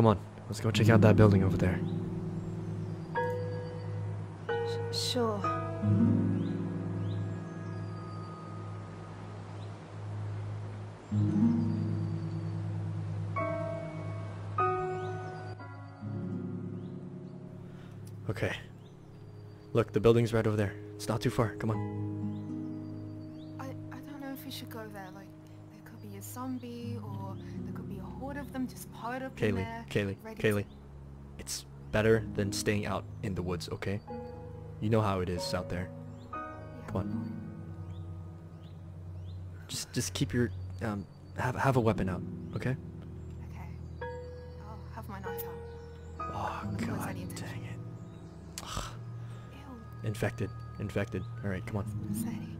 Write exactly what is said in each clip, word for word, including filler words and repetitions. Come on, let's go check out that building over there. Sure. Okay. Look, the building's right over there. It's not too far. Come on. I, I don't know if we should go there. Like, there could be a zombie, or there could be a horde of them just piled up in there. Kaylee, Kaylee, Kaylee. It's better than staying out in the woods, okay? You know how it is out there. Come on. Just, just keep your, um, have, have a weapon out, okay? Okay. I'll have my knife out. Oh, God, dang it. Ugh. Infected, infected. All right, come on.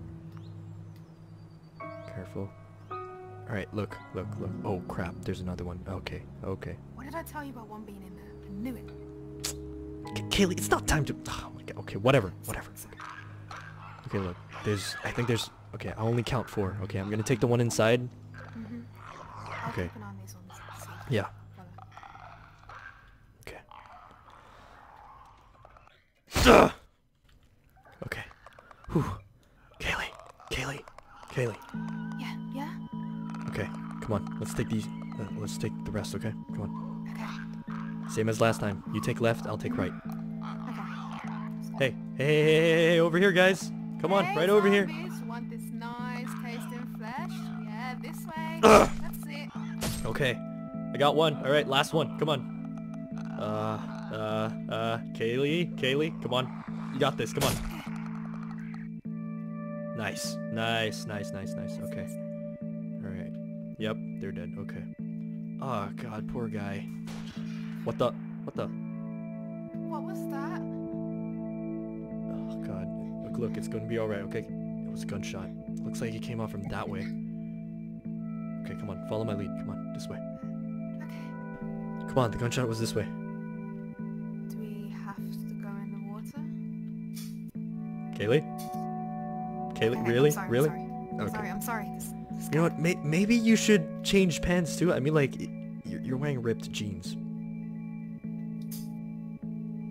Careful. All right, look, look, look. Oh, crap, there's another one. Okay, okay. What did I tell you about one being in there? I knew it. Kaylee, it's not time to... Oh my God. Okay, whatever, whatever. Okay, look, there's... I think there's... Okay, I'll only count four. Okay, I'm gonna take the one inside. Mm-hmm. Okay. Yeah. Okay. Ugh! Okay. Whew. Kaylee, Kaylee, Kaylee. Yeah, yeah? Okay, come on. Let's take these... Uh, let's take the rest, okay? Come on. Okay. Same as last time. You take left, I'll take right. Okay. Hey, hey, hey, hey, hey, over here, guys. Come on, hey, right over here. Want this nice tasting flesh? Yeah, this way. Ugh. That's it. Okay, I got one. All right, last one. Come on. Uh, uh, uh, Kaylee, Kaylee, come on. You got this. Come on. Nice, nice, nice, nice, nice. Okay. All right. Yep, they're dead. Okay. Oh God, poor guy. What the? What the? What was that? Oh God. Look, look, it's gonna be alright, okay? It was a gunshot. Looks like it came out from that way. Okay, come on. Follow my lead. Come on. This way. Okay. Come on, the gunshot was this way. Do we have to go in the water? Kaylee? Kaylee, okay, really? I'm sorry, really? I'm sorry. Okay. I'm sorry, I'm sorry. This, this you know what? May maybe you should change pants too. I mean, like, you're, you're wearing ripped jeans.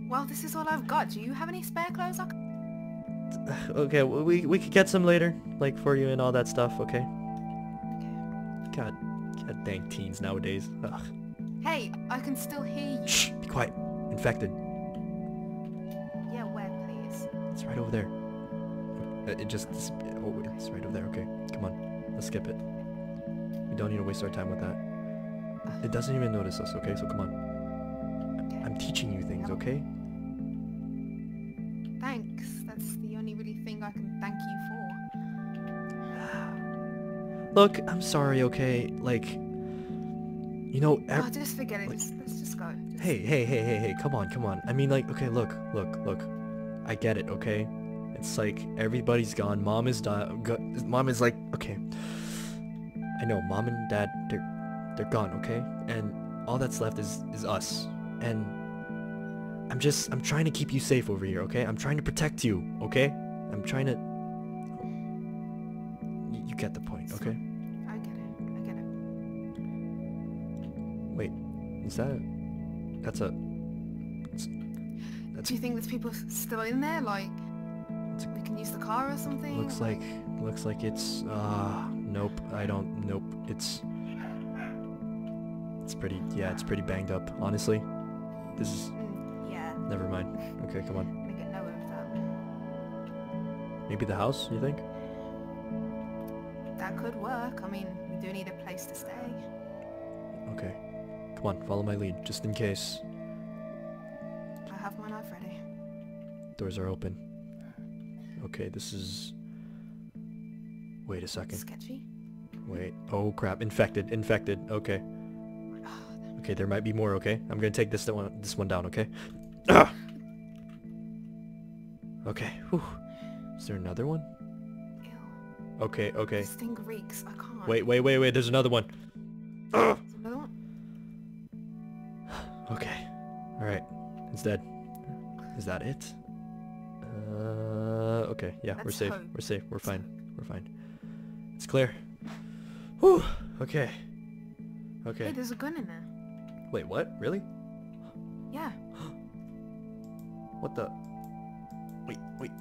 Well, this is all I've got. Do you have any spare clothes? Okay, we we could get some later, like for you and all that stuff. Okay. Okay. God, God dang teens nowadays. Ugh. Hey, I can still hear you. Shh, be quiet. Infected. Yeah, where, please? It's right over there. It just, it's, oh, it's right over there. Okay, come on, let's skip it. We don't need to waste our time with that. It doesn't even notice us. Okay, so come on. Okay. I'm teaching you things. Okay. Thanks, that's the only really thing I can thank you for. Look, I'm sorry, okay? Like, you know... Oh, just forget it, like, just, let's just go. Just hey, hey, hey, hey, hey, come on, come on. I mean, like, okay, look, look, look. I get it, okay? It's like, everybody's gone, mom is done, go mom is like, okay. I know, mom and dad, they're, they're gone, okay? And all that's left is, is us, and... I'm just, I'm trying to keep you safe over here, okay? I'm trying to protect you, okay? I'm trying to... Y you get the point, okay? I get it, I get it. Wait, is that a... That's a... That's, that's... Do you think there's people still in there, like... We can use the car or something? Looks like, looks like it's, uh... Nope, I don't, nope, it's... It's pretty, yeah, it's pretty banged up, honestly. This is... Never mind. Okay, come on. Make it nowhere without. Maybe the house, you think? That could work. I mean, we do need a place to stay. Okay. Come on, follow my lead, just in case. I have my knife ready. Doors are open. Okay, this is... Wait a second. Sketchy? Wait. Oh, crap. Infected. Infected. Okay. Okay, there might be more, okay? I'm gonna take this one, this one down, okay? Ugh. Okay. Whew. Is there another one? Ew. Okay. Okay. This thing reeks. I can't. Wait. Wait. Wait. Wait. There's another one. There's another one. Okay. All right. It's dead. Is that it? Uh. Okay. Yeah. Let's we're safe. Hope. We're safe. We're Let's fine. Hope. We're fine. It's clear. Whew. Okay. Okay. Hey, there's a gun in there. Wait, what? Really? Yeah. What the? Wait, wait.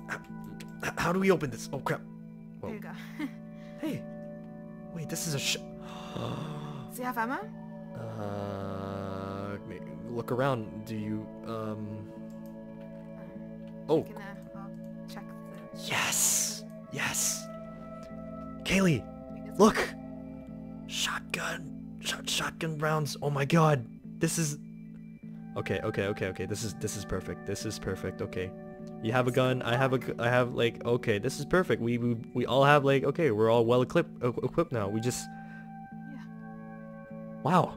How do we open this? Oh, crap. Whoa. There you go. Hey. Wait, this is a sh... Do you have ammo? Uh... Look around. Do you... Um... Oh. Can, uh, I'll check the... Yes! Yes! Kaylee! Look! Shotgun! Shot shotgun rounds! Oh my god! This is... Okay, okay, okay, okay. This is this is perfect. This is perfect. Okay. You have a gun. I have a I have like okay. This is perfect. We we, we all have like okay. We're all well equipped equipped now. We just yeah. Wow.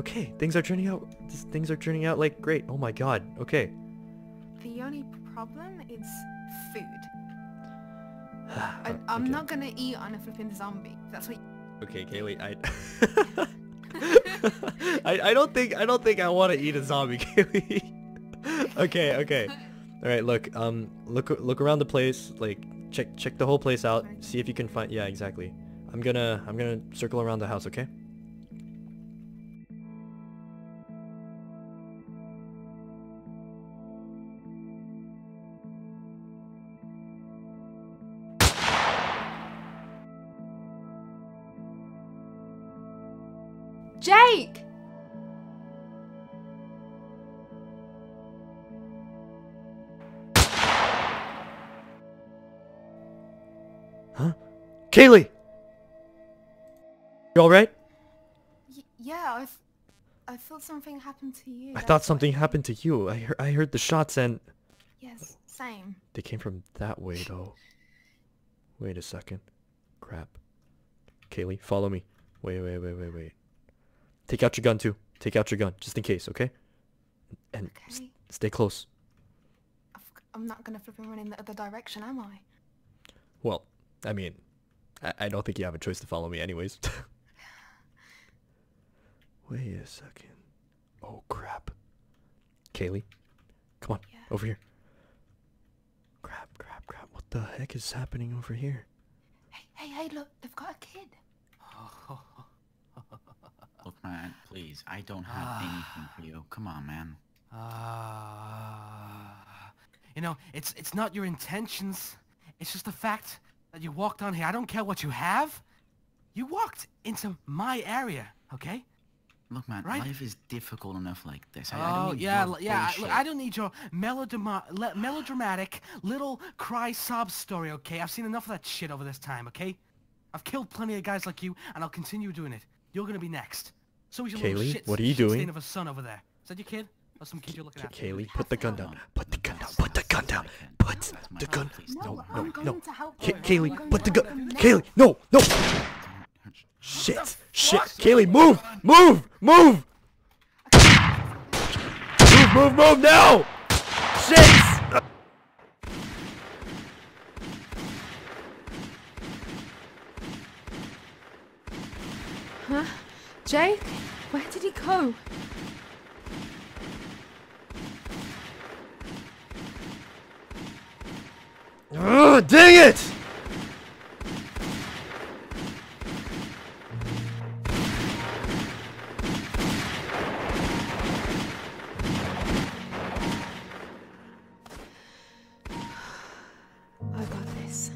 Okay. Things are turning out. Things are turning out like great. Oh my god. Okay. The only problem is food. I, I'm okay. not gonna eat on a flipping zombie. That's what. You okay, Kaylee. I. I, I don't think I don't think I want to eat a zombie, Kaylee. okay, okay. All right, look, um, look, look around the place. Like, check, check the whole place out. See if you can find. Yeah, exactly. I'm gonna, I'm gonna circle around the house. Okay. Jake! Huh? Kaylee! You alright? Yeah, I, th I thought something happened to you. I thought something happened to you. I, he I heard the shots and... Yes, same. They came from that way though. Wait a second. Crap. Kaylee, follow me. Wait, wait, wait, wait, wait. Take out your gun too. Take out your gun, just in case, okay? And okay. St stay close. I'm not gonna flip and run in the other direction, am I? Well, I mean, I, I don't think you have a choice to follow me, anyways. Wait a second. Oh crap. Kaylee, come on, yeah. over here. Crap, crap, crap. What the heck is happening over here? Hey, hey, hey! Look, they've got a kid. Oh. Look, man, please, I don't have uh, anything for you. Come on, man. Uh, you know, it's it's not your intentions. It's just the fact that you walked on here. I don't care what you have. You walked into my area, okay? Look, man, right? Life is difficult enough like this. I, oh, I don't need yeah, your yeah. I, I don't need your melodrama melodramatic little cry sob story, okay? I've seen enough of that shit over this time, okay? I've killed plenty of guys like you, and I'll continue doing it. You're gonna be next. So is your Kaylee, little shit, what are you shit doing? Of a son over there. Is that your kid? Or some kid you're looking at? Kaylee, put the gun down. Put the gun down. Put the gun down. Put the gun. No, no, no. Kaylee, put the gun. Kaylee, no, no. Shit, shit. Kaylee, move, move, move. Move, move, move now. Shit. Huh? Jake? Where did he go? Ugh, dang it! I got this.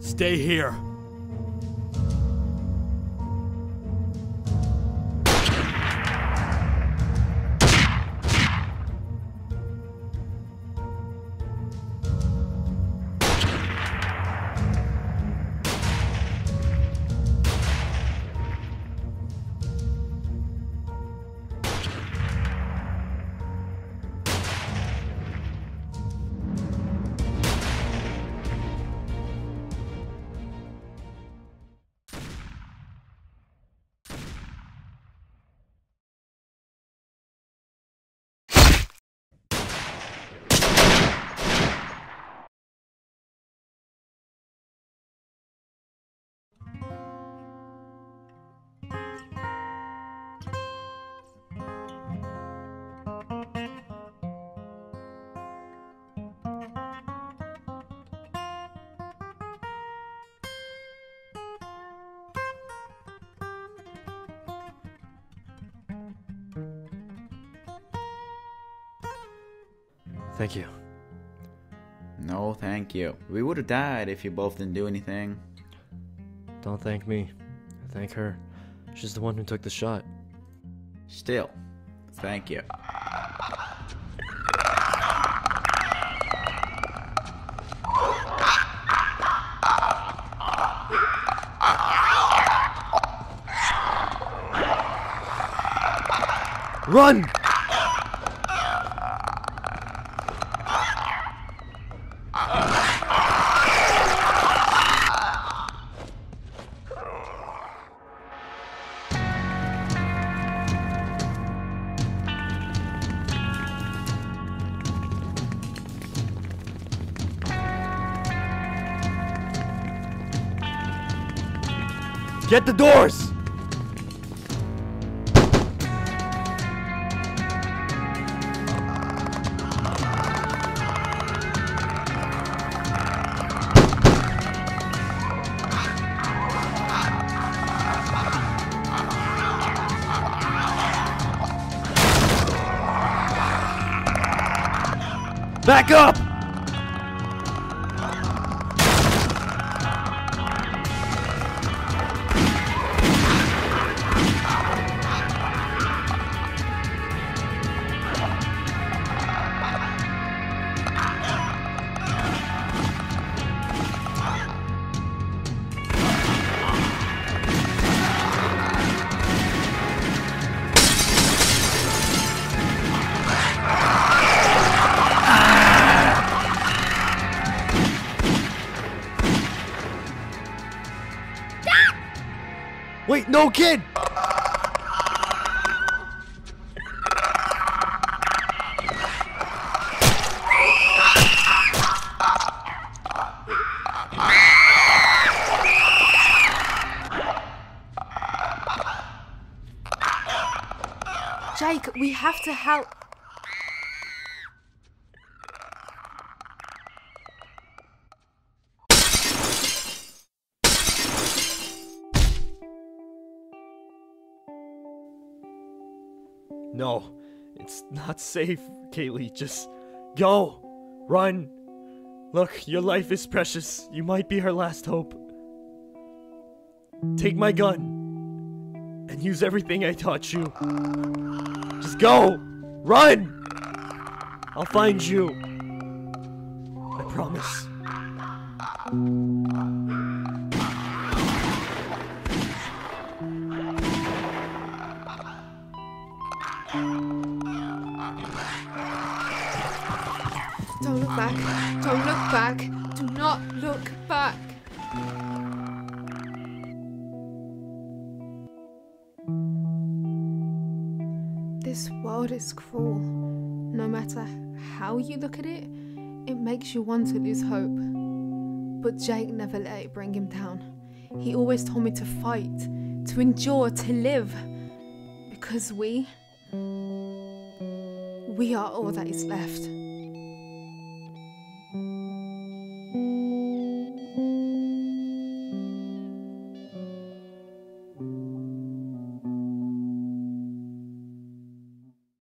Stay here. Thank you. No, thank you. We would have died if you both didn't do anything. Don't thank me. Thank her. She's the one who took the shot. Still, thank you. Run! Get the doors! Back up! Wait, no kid! Jake, we have to help. No, it's not safe, Kaylee. Just go! Run! Look, your life is precious. You might be her last hope. Take my gun and use everything I taught you. Just go! Run! I'll find you. I promise. Don't look back. Don't look back. Do not look back. This world is cruel. No matter how you look at it, it makes you want to lose hope. But Jake never let it bring him down. He always told me to fight, to endure, to live. Because we... we are all that is left.